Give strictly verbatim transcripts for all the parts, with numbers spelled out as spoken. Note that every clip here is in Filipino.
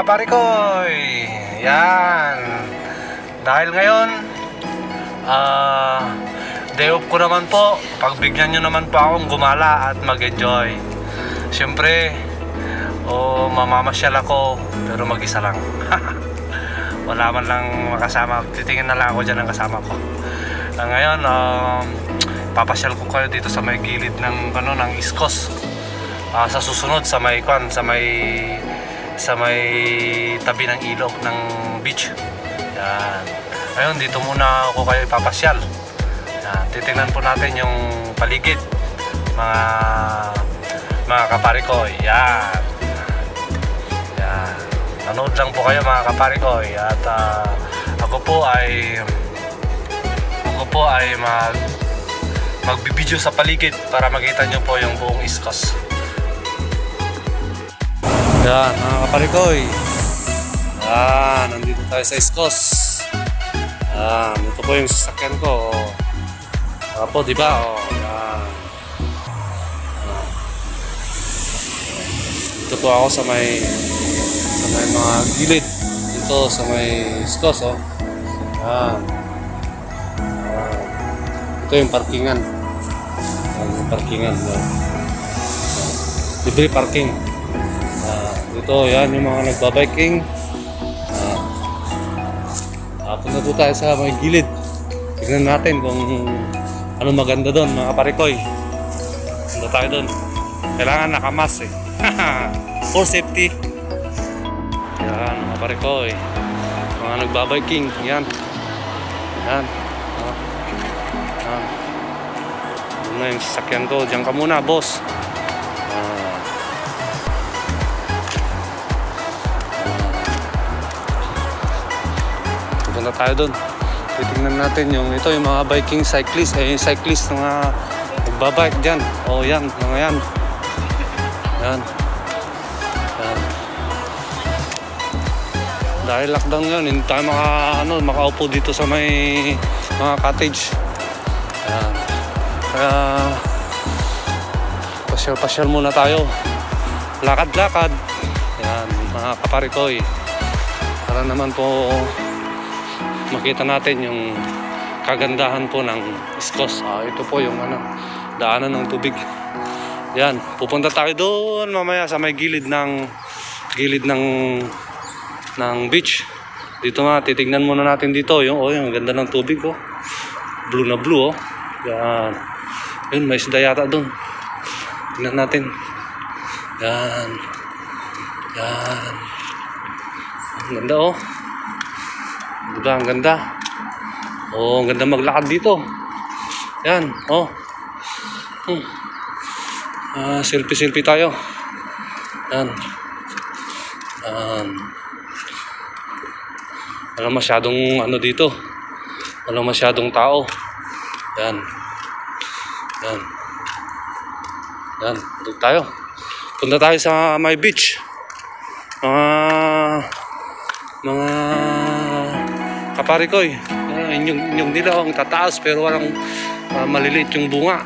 kaparikoy. Yan. Dahil ngayon, ah, uh, day off ko naman po. Pagbigyan nyo naman po akong gumala at mag-enjoy. Siyempre, oh, mamamasyal ako, pero mag-isa lang. Wala man lang makasama. Titingin na lang ako dyan ang kasama ko. Uh, ngayon, uh, papasyal ko kayo dito sa may gilid ng, ano, ng East Coast. Uh, sa susunod, sa may, kwan, sa may, sa may tabi ng ilog ng beach. Yan. Ngayon, dito muna ako kayo ipapasyal. Yan. Titingnan po natin yung paligid, mga, mga kaparikoy. Yan. Yan. Nanood lang po kayo mga kaparikoy. At uh, ako po ay ako po ay mag magbibideo sa paligid para makita nyo po yung buong East Coast. Yan, mga kaparikoy. Yan, nandito tayo sa East Coast. Yan, ito po yung sasakyan ko. Mga po, diba? O, yan. Dito po ako sa may sa may mga gilid. Dito sa may East Coast. O. Yan. Ito yung parkingan. Yan, yung parkingan. Yan. Libre parking. Uh, dito, yan yung mga nagbabiking. Uh, punta po tayo sa mga gilid. Tignan natin kung ano maganda doon, mga kaparikoy. Punta tayo doon. Kailangan nakamas eh. For safety. Yan, mga kaparikoy. Mga nagbabiking. Yan. Yan. Uh, yan. Doon na yung sasakyan ko. Diyan ka muna, boss. Na tayo doon. Titingnan natin yung ito yung mga biking cyclist, eh yung cyclist na nagbabike diyan. Oh, yan, mga yan. Yan. Yan. Dahil lockdown ngayon, hindi tayo maka, ano, makaupo dito sa may mga cottage. Yan. Kaya pasyal-pasyal muna tayo. Lakad-lakad. Yan, mga kaparikoy. Para naman po makita natin yung kagandahan po ng East Coast. Ah, ito po yung ano, daanan ng tubig. Yan, pupunta tayo doon mamaya sa may gilid ng gilid ng ng beach. Dito nga titingnan muna natin dito yung oh, yung ganda ng tubig ko. Oh. Blue na blue oh. Yan. Yun, may isda yata doon. Tingnan natin. Yan. Yan. Ang ganda oh. Diba, ang ganda. Oh, ang ganda maglakad dito. Yan, oh. Hmm. Ah, selfie-selfie tayo. Yan. Um, walang masyadong ano dito. Walang masyadong tao. Yan. Yan. Yan, dito tayo. Punta tayo sa my beach. Ah, mga kaparikoy, uh, inyong, inyong dilaw ang tataas pero walang uh, maliliit yung bunga.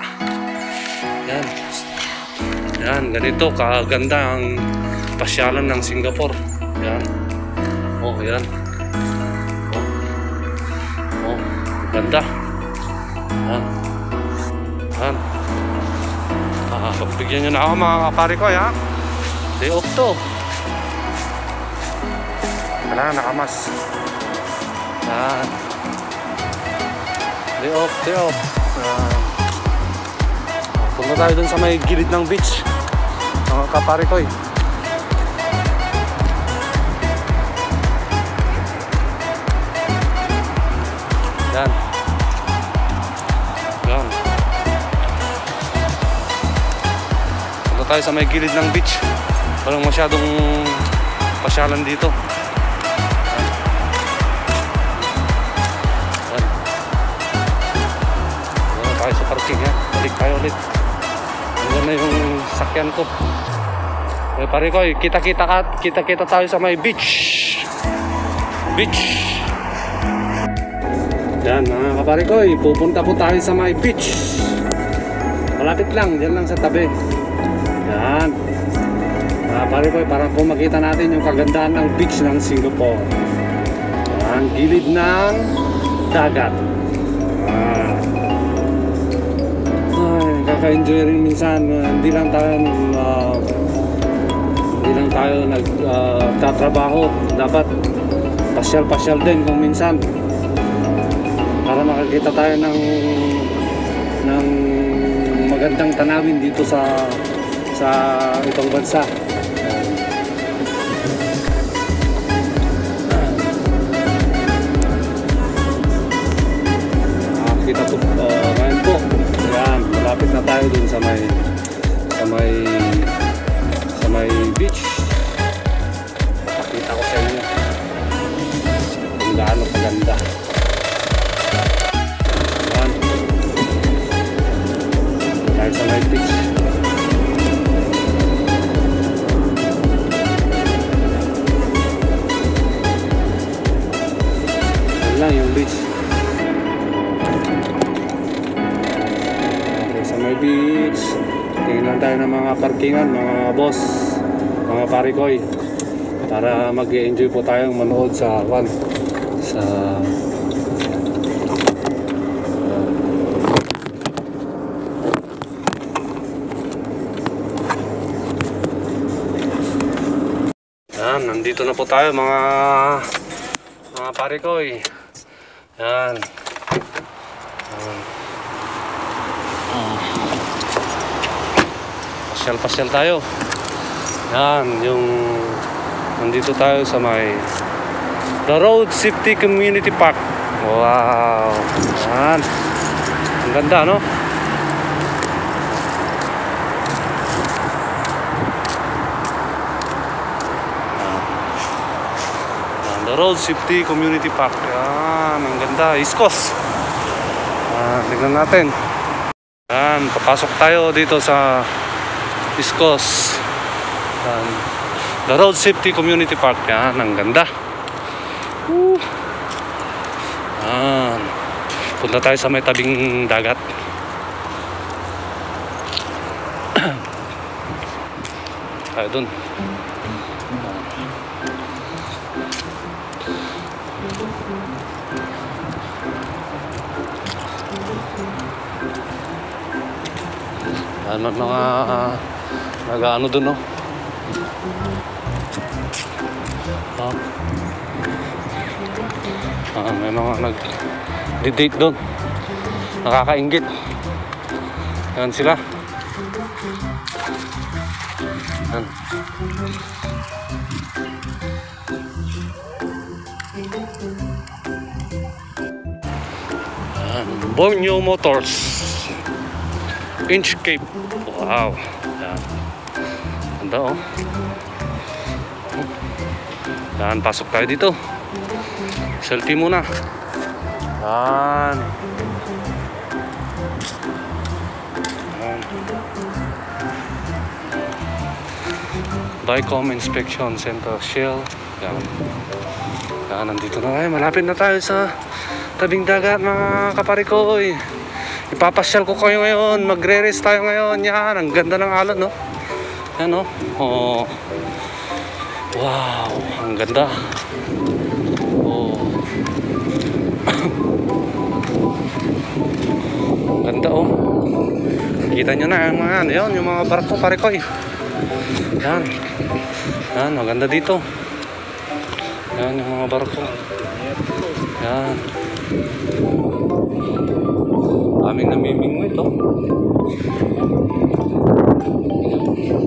Yan. Yan, ganito kaganda ang pasyalan ng Singapore. Yan. Oh, yan. Oh, oh ganda. Yan. Yan. Ah, pagbigyan nyo na ako mga kaparikoy ha. Day off to. Wala, nakamas. Yan. Day off, day off. Yan. Punta tayo dun sa may gilid ng beach, mga kaparikoy. Yan. Yan. Punta tayo sa may gilid ng beach. Walang masyadong pasyalan dito. Balik tayo ulit. Ayan na yung sakyan ko. Ay, parikoy, kita-kita ka, kita-kita tayo sa may beach. Beach. Yan mga kaparikoy, pupunta po tayo sa may beach. Malapit lang, diyan lang sa tabi. Yan. Uh, pare po, para po makita natin yung kagandahan ng beach ng Singapore. Uh, ang gilid ng dagat. Uh, ay, kaka-enjoy rin minsan. Uh, hindi lang tayo uh, hindi lang tayo nagtatrabaho. Uh, Dapat pasyal-pasyal din kung minsan. Para makakita tayo ng ng magandang tanawin dito sa sa itong bansa. Ah, kita po uh, ngayon po. Ayan, malapit na tayo dun sa may sa may sa may beach. Pakita ko sa inyo kung gaano kaganda. Sa may beach. Yan lang yung beach. Okay, sa may beach. Tingnan tayo ng mga parkingan, mga boss, mga parikoy. Para mag-enjoy po tayong manood sa one. Sa... Nandito na po tayo mga mga parikoy. Yan. Yan. Pasyal-pasyal tayo. Yan, yung nandito tayo sa may The Road Safety Community Park. Wow. Yan. Ang ganda, no? Road Safety Community Park. Yan, ang ganda. East Coast. Ah, tignan natin. Yan, papasok tayo dito sa East Coast. Yan. The Road Safety Community Park. Yan, ang ganda. Woo! Yan. Punta tayo sa may tabing dagat. Tayo dun. Ano mga uh, nag-ano doon, no? Ah, uh, may mga nag-date doon. Nakakaingit. Yan sila. Yan. Yan. Borneo Motors. Inchcape. Wow. Yan. Ganda, oh. Yan, pasok tayo dito. Selfie muna. Yan. Yan. Dicom Inspection Center Shell. Yan. Yan, nandito na tayo. Malapit na tayo sa tabing dagat, mga kaparikoy. Ipapasyal ko kayo ngayon. Magre-rest tayo ngayon. Yan. Ang ganda ng alon, no? Yan, no? Oh. Wow. Ang ganda. Oh. Ang ganda, oh. Kita nyo na yung mga, yun, yung mga barko, parikoy. Yan. Yan. Maganda dito. Yan, yung mga barko. Yan. Aming namimingwit, oh.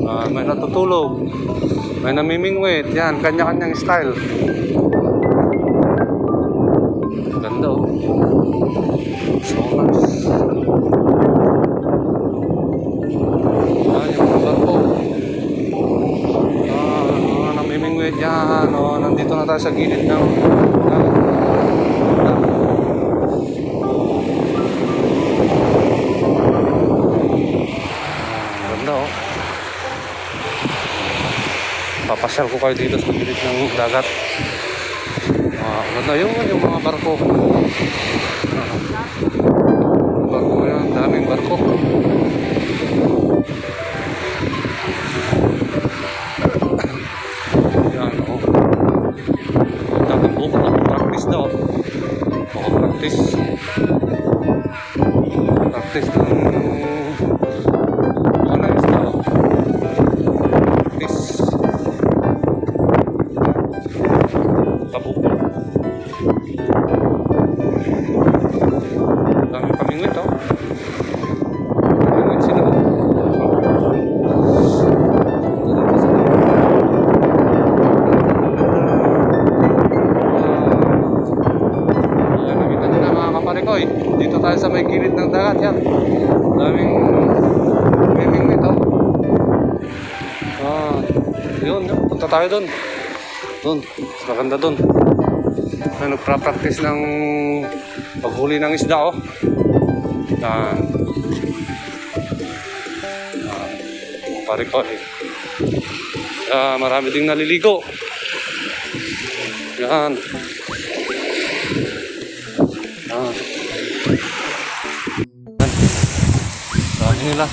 Uh, may natutulog. May namimingwit. Yan, kanya-kanyang style. Ganda, oh. So nice. Yan, yung kabar po. Yan, uh, namimingwit. Yan, oh. Nandito na tayo sa gilid ng... Papasyal ko kayo dito sa gilid ng dagat. Ah, ganda yun, yung mga barko. Barko yan, daming barko. praktis praktis ng wala is na praktis tapupo dami pamingwit oh pamingwit sila oh. Dito tayo sa may gilid ng dagat yan. Daming miming nito. Ah, yun, yun. Punta tayo dun. Dun, maganda dun. Ay, nagpra-practice ng paghuli ng isda oh. Ah, ah, pare ko eh. Ah, marami ding naliligo. Yan. Ah, dami nila.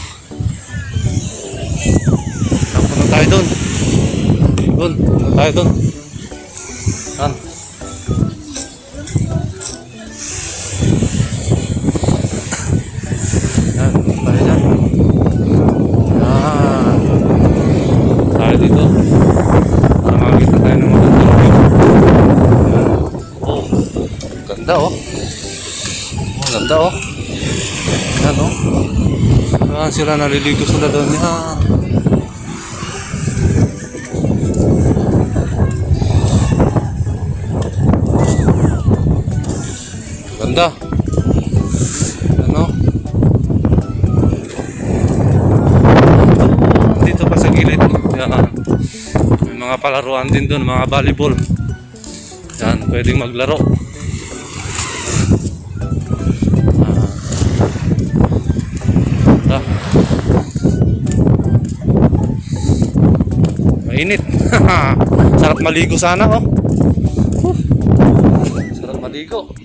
Punta tayo dun. Dun, punta tayo dun. Yan. Yan, punta tayo dyan. Yan. Punta tayo dito. Para makakita tayo ng mga tulog. Oh, ganda oh. Oh, ganda oh. Yan o. Saan sila naliligo sila doon? Yan. Ganda. Ano? Dito pa sa gilid. Yan. May mga palaruan din doon. Mga volleyball. Yan. Pwedeng maglaro. Mainit. Sarap maligo sana oh. Sarap maligo.